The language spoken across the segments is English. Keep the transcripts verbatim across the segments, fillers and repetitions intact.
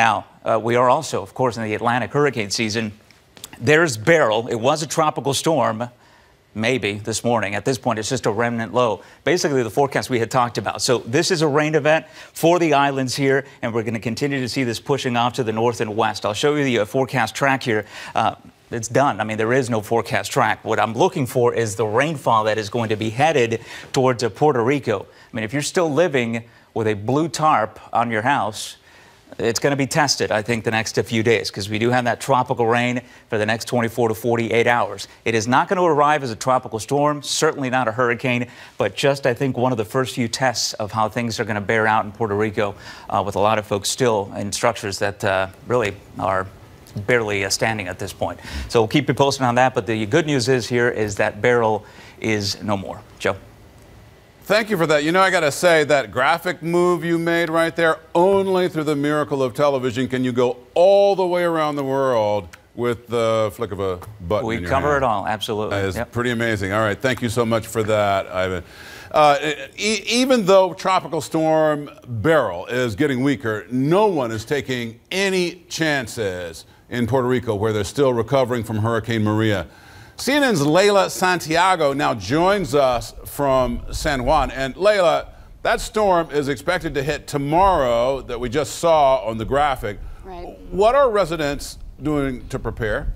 Now, uh, we are also, of course, in the Atlantic hurricane season. There's Beryl. It was a tropical storm, maybe, this morning. At this point, it's just a remnant low. Basically, the forecast we had talked about. So this is a rain event for the islands here, and we're going to continue to see this pushing off to the north and west. I'll show you the uh, forecast track here. Uh, It's done. I mean, there is no forecast track. What I'm looking for is the rainfall that is going to be headed towards Puerto Rico. I mean, if you're still living with a blue tarp on your house, it's going to be tested, I think, the next few days, because we do have that tropical rain for the next twenty-four to forty-eight hours. It is not going to arrive as a tropical storm, certainly not a hurricane, but just, I think, one of the first few tests of how things are going to bear out in Puerto Rico, uh, with a lot of folks still in structures that uh, really are barely uh, standing at this point. So we'll keep you posted on that. But the good news is here is that Beryl is no more. Joe. Thank you for that. You know, I got to say that graphic move you made right there, only through the miracle of television can you go all the way around the world with the flick of a button. We cover it all. Absolutely. It's yep. pretty amazing. All right. Thank you so much for that, Ivan. Uh, e even though Tropical Storm Beryl is getting weaker, no one is taking any chances in Puerto Rico, where they're still recovering from Hurricane Maria. C N N's Leyla Santiago now joins us from San Juan. And Leyla, that storm is expected to hit tomorrow that we just saw on the graphic. Right. What are residents doing to prepare?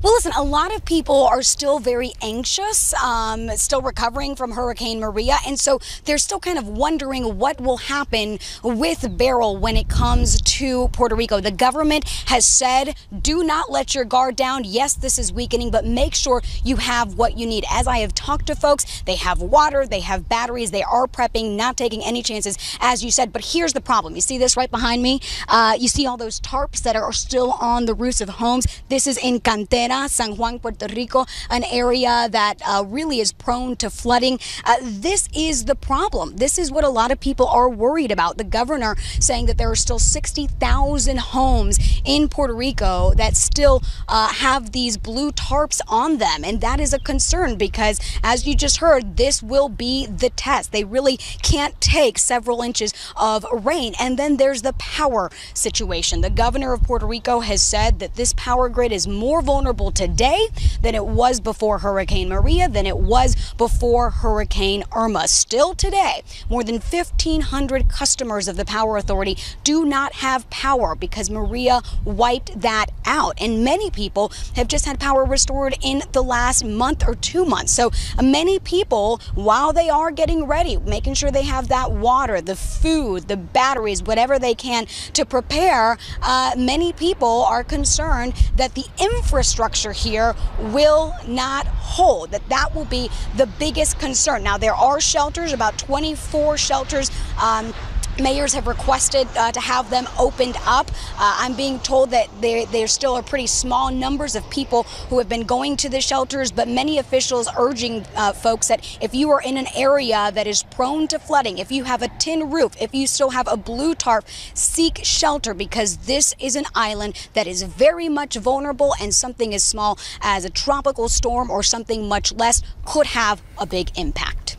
Well, listen, a lot of people are still very anxious, um, still recovering from Hurricane Maria. And so they're still kind of wondering what will happen with Beryl when it comes to Puerto Rico. The government has said, do not let your guard down. Yes, this is weakening, but make sure you have what you need. As I have talked to folks, they have water, they have batteries, they are prepping, not taking any chances, as you said. But here's the problem. You see this right behind me? Uh, you see all those tarps that are still on the roofs of homes. This is in Cantera, San Juan, Puerto Rico, an area that uh, really is prone to flooding. Uh, this is the problem. This is what a lot of people are worried about. The governor saying that there are still sixty thousand homes in Puerto Rico that still uh, have these blue tarps on them. And that is a concern because, as you just heard, this will be the test. They really can't take several inches of rain. And then there's the power situation. The governor of Puerto Rico has said that this power grid is more vulnerable today than it was before Hurricane Maria, than it was before Hurricane Irma. Still today, more than fifteen hundred customers of the Power Authority do not have power because Maria wiped that out. And many people have just had power restored in the last month or two months. So many people, while they are getting ready, making sure they have that water, the food, the batteries, whatever they can to prepare, uh, many people are concerned that the infrastructure here will not hold, that that will be the biggest concern. Now, there are shelters, about twenty-four shelters. Um, mayors have requested uh, to have them opened up. Uh, I'm being told that there, there still are pretty small numbers of people who have been going to the shelters, but many officials urging uh, folks that if you are in an area that is prone to flooding, if you have a tin roof, if you still have a blue tarp, seek shelter because this is an island that is very much vulnerable, and something as small as a tropical storm or something much less could have a big impact.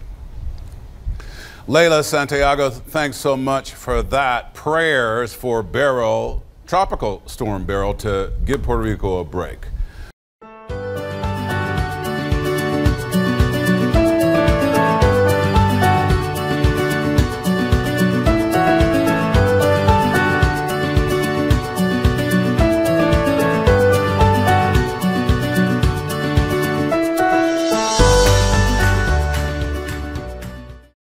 Leyla Santiago, thanks so much for that. Prayers for Beryl, Tropical Storm Beryl, to give Puerto Rico a break.